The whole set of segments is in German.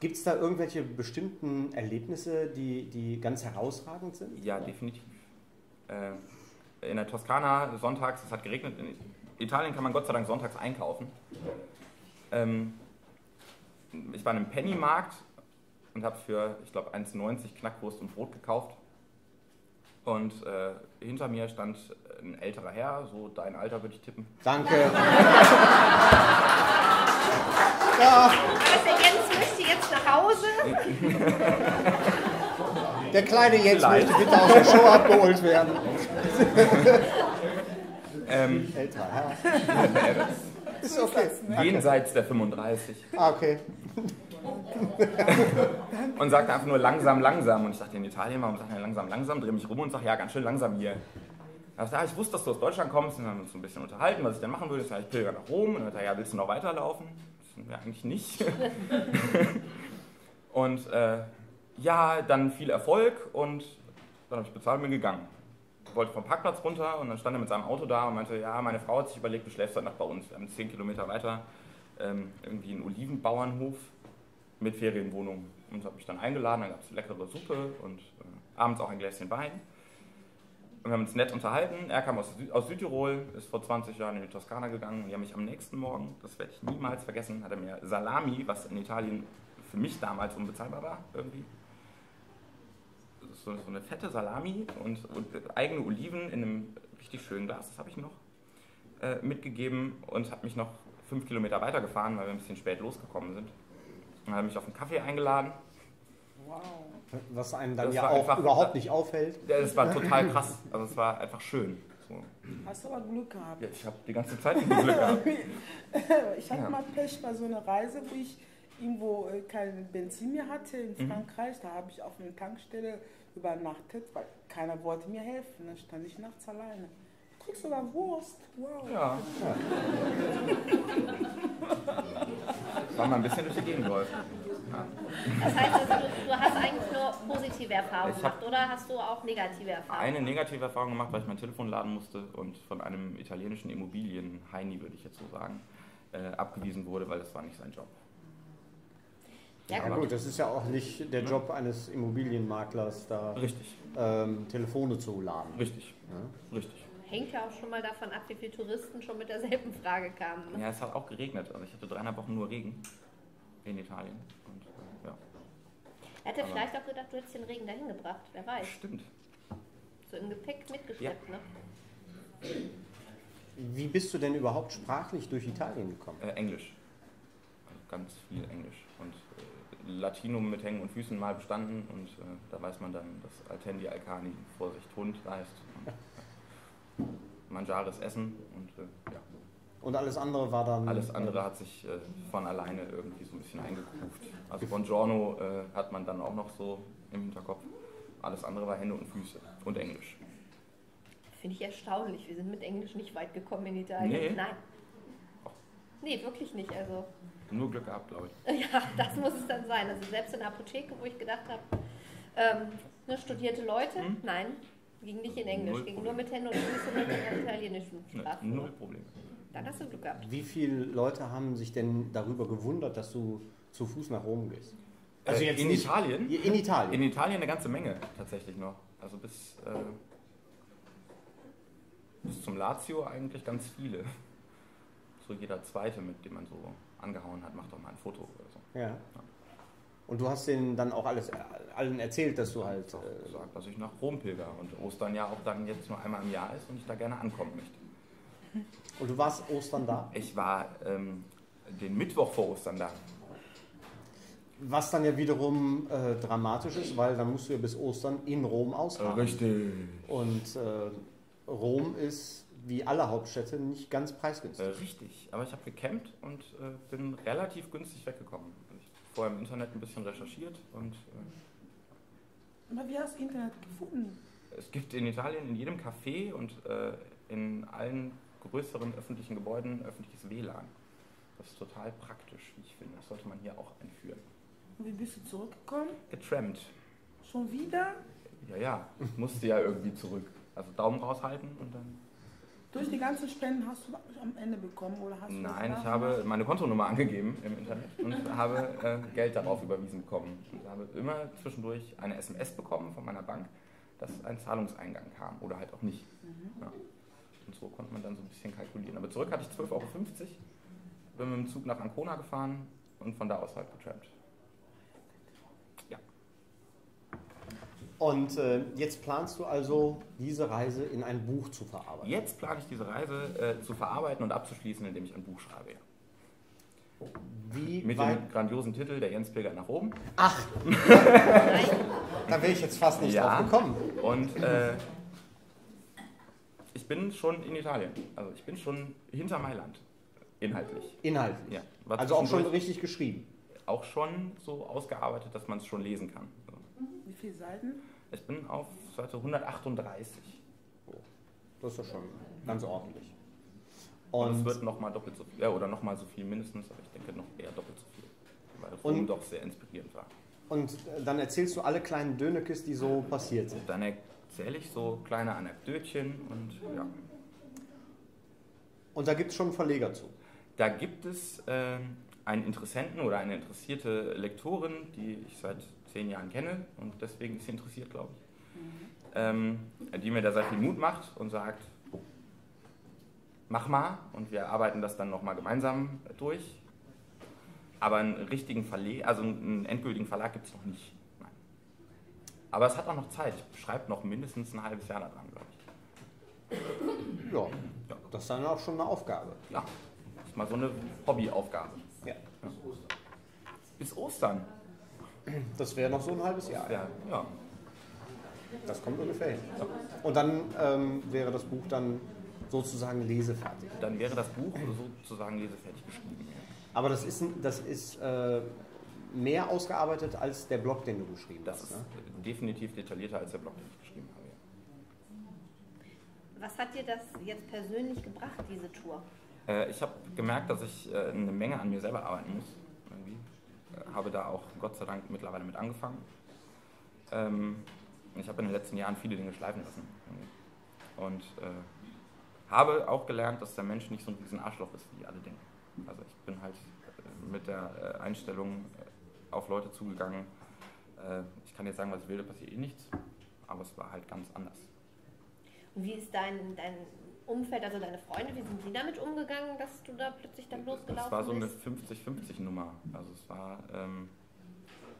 Gibt es da irgendwelche bestimmten Erlebnisse, die ganz herausragend sind? Ja, definitiv. In der Toskana sonntags, es hat geregnet, in Italien kann man Gott sei Dank sonntags einkaufen. Ich war in einem Pennymarkt und habe für, ich glaube, 1,90 Knackwurst und Brot gekauft. Und hinter mir stand ein älterer Herr, so dein Alter würde ich tippen. Danke! Ja. Jens möchte jetzt nach Hause. Der kleine Jens möchte bitte aus der Show abgeholt werden. Älterer Herr. Ist okay. Jenseits der 35. Ah, okay. Und sagte einfach nur langsam, langsam. Und ich dachte, in Italien, warum sagt er langsam, langsam? Drehe mich rum und sage, ja, ganz schön langsam hier. Da dachte ich, ich wusste, dass du aus Deutschland kommst. Und dann haben wir uns ein bisschen unterhalten, was ich dann machen würde. Ich sage, ich pilger nach Rom. Und dann dachte, ja, willst du noch weiterlaufen? Ja, eigentlich nicht. Und ja, dann viel Erfolg. Und dann habe ich bezahlt und bin gegangen. Ich wollte vom Parkplatz runter und dann stand er mit seinem Auto da und meinte, ja, meine Frau hat sich überlegt, du schläfst heute Nacht bei uns. Wir haben 10 Kilometer weiter irgendwie einen Olivenbauernhof mit Ferienwohnung. Und habe mich dann eingeladen, dann gab es leckere Suppe und abends auch ein Gläschen Wein. Und wir haben uns nett unterhalten. Er kam aus Südtirol, ist vor 20 Jahren in die Toskana gegangen. Die haben mich am nächsten Morgen, das werde ich niemals vergessen, hat er mir Salami, was in Italien für mich damals unbezahlbar war, irgendwie. So eine fette Salami und eigene Oliven in einem richtig schönen Glas, das habe ich noch, mitgegeben und habe mich noch 5 Kilometer weitergefahren, weil wir ein bisschen spät losgekommen sind. Und hat mich auf einen Kaffee eingeladen. Wow. Was einen dann ja auch einfach, überhaupt nicht auffällt. Ja, das war total krass. Also es war einfach schön. So. Hast du aber Glück gehabt. Ja, ich habe die ganze Zeit Glück gehabt. Ich hatte mal Pech bei so einer Reise, wo ich irgendwo kein Benzin mehr hatte in Frankreich. Da habe ich auf einer Tankstelle übernachtet, weil keiner wollte mir helfen. Dann stand ich nachts alleine. Kriegst du da Wurst? Wow. Ja. War mal ein bisschen durch die Gegend läuft. Ja. Das heißt, du hast eigentlich nur positive Erfahrungen gemacht, oder hast du auch negative Erfahrungen? Eine negative Erfahrung gemacht, weil ich mein Telefon laden musste und von einem italienischen Immobilienheini, würde ich jetzt so sagen, abgewiesen wurde, weil das war nicht sein Job. Ja, ja gut, das ist ja auch nicht der Job eines Immobilienmaklers, da Telefone zu laden. Richtig, ja? Richtig. Hängt ja auch schon mal davon ab, wie viele Touristen schon mit derselben Frage kamen. Ne? Ja, es hat auch geregnet. Also ich hatte 3,5 Wochen nur Regen in Italien. Und, ja. Er hätte vielleicht auch gedacht, du hättest den Regen dahin gebracht. Wer weiß. Stimmt. So im Gepäck mitgeschleppt, ne? Wie bist du denn überhaupt sprachlich durch Italien gekommen? Englisch. Also ganz viel Englisch. Und Latinum mit Hängen und Füßen mal bestanden. Und da weiß man dann, dass Altendi Alcani, Vorsicht, Hund heißt. Und, mangiares Essen und ja. Und alles andere war dann? Alles andere hat sich von alleine irgendwie so ein bisschen eingekruft. Also Buongiorno hat man dann auch noch so im Hinterkopf. Alles andere war Hände und Füße und Englisch. Finde ich erstaunlich. Wir sind mit Englisch nicht weit gekommen in Italien. Nee. Nein. Ach. Nee, wirklich nicht. Also. Nur Glück gehabt, glaube ich. Ja, das muss es dann sein. Also selbst in der Apotheke, wo ich gedacht habe, studierte Leute, nein. Ging nicht in Englisch, ging nur mit Händen und Füßen und in italienischen Sprachen. Null Probleme. Dann hast du Glück gehabt. Wie viele Leute haben sich denn darüber gewundert, dass du zu Fuß nach Rom gehst? Also jetzt in Italien? In Italien. In Italien eine ganze Menge tatsächlich noch. Also bis zum Lazio eigentlich ganz viele. So jeder Zweite, mit dem man so angehauen hat, macht doch mal ein Foto oder so. Ja. Und du hast denen dann auch allen erzählt, dass du halt... gesagt, dass ich nach Rom pilger und Ostern ja auch dann jetzt nur einmal im Jahr ist und ich da gerne ankommen möchte. Und du warst Ostern da? Ich war den Mittwoch vor Ostern da. Was dann ja wiederum dramatisch ist, weil dann musst du ja bis Ostern in Rom ausreisen. Richtig. Und Rom ist, wie alle Hauptstädte, nicht ganz preisgünstig. Richtig, aber ich habe gecampt und bin relativ günstig weggekommen. Vorher im Internet ein bisschen recherchiert und... Aber wie hast du Internet gefunden? Es gibt in Italien in jedem Café und in allen größeren öffentlichen Gebäuden öffentliches WLAN. Das ist total praktisch, wie ich finde. Das sollte man hier auch einführen. Und wie bist du zurückgekommen? Getrampt. Schon wieder? Ja, ja. Ich musste ja irgendwie zurück. Also Daumen raushalten und dann... Durch die ganzen Spenden hast du am Ende bekommen oder hast du? Nein, ich habe meine Kontonummer angegeben im Internet und habe Geld darauf überwiesen bekommen. Ich habe immer zwischendurch eine SMS bekommen von meiner Bank, dass ein Zahlungseingang kam oder halt auch nicht. Mhm. Ja. Und so konnte man dann so ein bisschen kalkulieren. Aber zurück hatte ich 12,50 €, bin mit dem Zug nach Ancona gefahren und von da aus halt getrampt. Ja. Und jetzt planst du also, diese Reise in ein Buch zu verarbeiten? Jetzt plane ich diese Reise zu verarbeiten und abzuschließen, indem ich ein Buch schreibe. Wie mit dem grandiosen Titel, der Jens pilgert nach oben. Ach! Da wäre ich jetzt fast nicht drauf gekommen. Und ich bin schon in Italien. Also ich bin schon hinter Mailand. Inhaltlich. Inhaltlich? Ja. Also auch schon richtig geschrieben? Auch schon so ausgearbeitet, dass man es schon lesen kann. So. Wie viele Seiten? Ich bin auf Seite 138. Oh. Das ist ja schon ganz ordentlich. Und es wird nochmal doppelt so viel, oder nochmal so viel mindestens, aber ich denke noch eher doppelt so viel, weil das Film doch sehr inspirierend war. Und dann erzählst du alle kleinen Dönekes, die so passiert sind? Dann erzähle ich so kleine Anekdötchen und ja. Und da gibt es schon einen Verleger zu? Da gibt es einen Interessenten oder eine interessierte Lektorin, die ich seit 10 Jahren kenne und deswegen ist sie interessiert, glaube ich, die mir da sehr viel Mut macht und sagt, mach mal, und wir arbeiten das dann nochmal gemeinsam durch. Aber einen richtigen Verlag, also einen endgültigen Verlag gibt es noch nicht. Nein. Aber es hat auch noch Zeit. Ich schreibe noch mindestens ein halbes Jahr daran, glaube ich. Ja, ja, das ist dann auch schon eine Aufgabe. Ja, das ist mal so eine Hobbyaufgabe. Ja. Ja. Bis Ostern. Das wäre noch so ein halbes Jahr. Ja, ja. Das kommt ungefähr hin. Ja. Und dann wäre das Buch dann sozusagen lesefertig. Dann wäre das Buch sozusagen lesefertig geschrieben. Aber das ist mehr ausgearbeitet als der Blog, den du geschrieben hast. Das ist definitiv detaillierter als der Blog, den ich geschrieben habe. Was hat dir das jetzt persönlich gebracht, diese Tour? Ich habe gemerkt, dass ich eine Menge an mir selber arbeiten muss. Irgendwie. Habe da auch Gott sei Dank mittlerweile mit angefangen. Ich habe in den letzten Jahren viele Dinge schleifen lassen. Und habe auch gelernt, dass der Mensch nicht so ein riesen Arschloch ist, wie alle denken. Also ich bin halt mit der Einstellung auf Leute zugegangen. Ich kann jetzt sagen, was ich will, da passiert eh nichts. Aber es war halt ganz anders. Und wie ist dein Umfeld, also deine Freunde, wie sind die damit umgegangen, dass du da plötzlich dann losgelaufen bist? Es war so eine 50-50-Nummer. Also es war,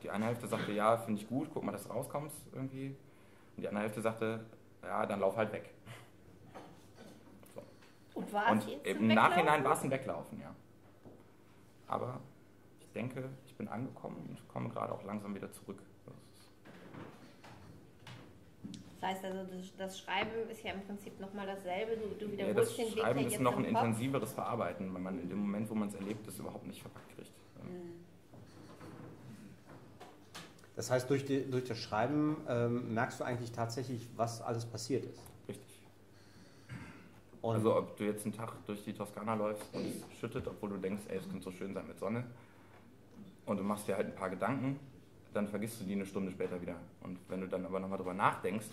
die eine Hälfte sagte, ja, finde ich gut, guck mal, dass du rauskommst irgendwie. Und die andere Hälfte sagte, ja, dann lauf halt weg. Und im Nachhinein war es ein Weglaufen, ja. Aber ich denke, ich bin angekommen und komme gerade auch langsam wieder zurück. Das heißt also, das Schreiben ist ja im Prinzip nochmal dasselbe, du wiederholst den Weg. Das Schreiben ist noch ein intensiveres Verarbeiten, weil man in dem Moment, wo man es erlebt, das überhaupt nicht verpackt kriegt. Mhm. Das heißt, durch das Schreiben merkst du eigentlich tatsächlich, was alles passiert ist. Und also ob du jetzt einen Tag durch die Toskana läufst und es schüttet, obwohl du denkst, ey, es könnte so schön sein mit Sonne, und du machst dir halt ein paar Gedanken, dann vergisst du die eine Stunde später wieder. Und wenn du dann aber nochmal drüber nachdenkst,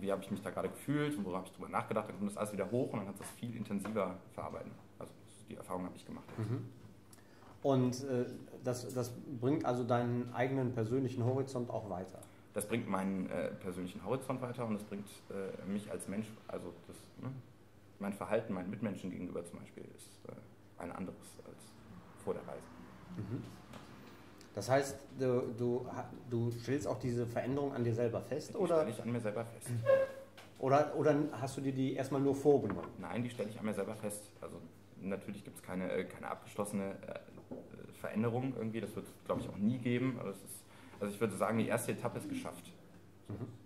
wie habe ich mich da gerade gefühlt und worüber habe ich drüber nachgedacht, dann kommt das alles wieder hoch und dann kannst du das viel intensiver verarbeiten. Also die Erfahrung habe ich gemacht. Mhm. Und das bringt also deinen eigenen persönlichen Horizont auch weiter? Das bringt meinen persönlichen Horizont weiter und das bringt mich als Mensch, also das, mein Verhalten meinen Mitmenschen gegenüber zum Beispiel ist ein anderes als vor der Reise. Mhm. Das heißt, du stellst auch diese Veränderung an dir selber fest? Die stelle ich an mir selber fest. Oder hast du dir die erstmal nur vorgenommen? Nein, die stelle ich an mir selber fest. Also natürlich gibt es keine abgeschlossene Veränderung irgendwie, das wird es, glaube ich, auch nie geben, aber es ist, also ich würde sagen, die erste Etappe ist geschafft. Mhm.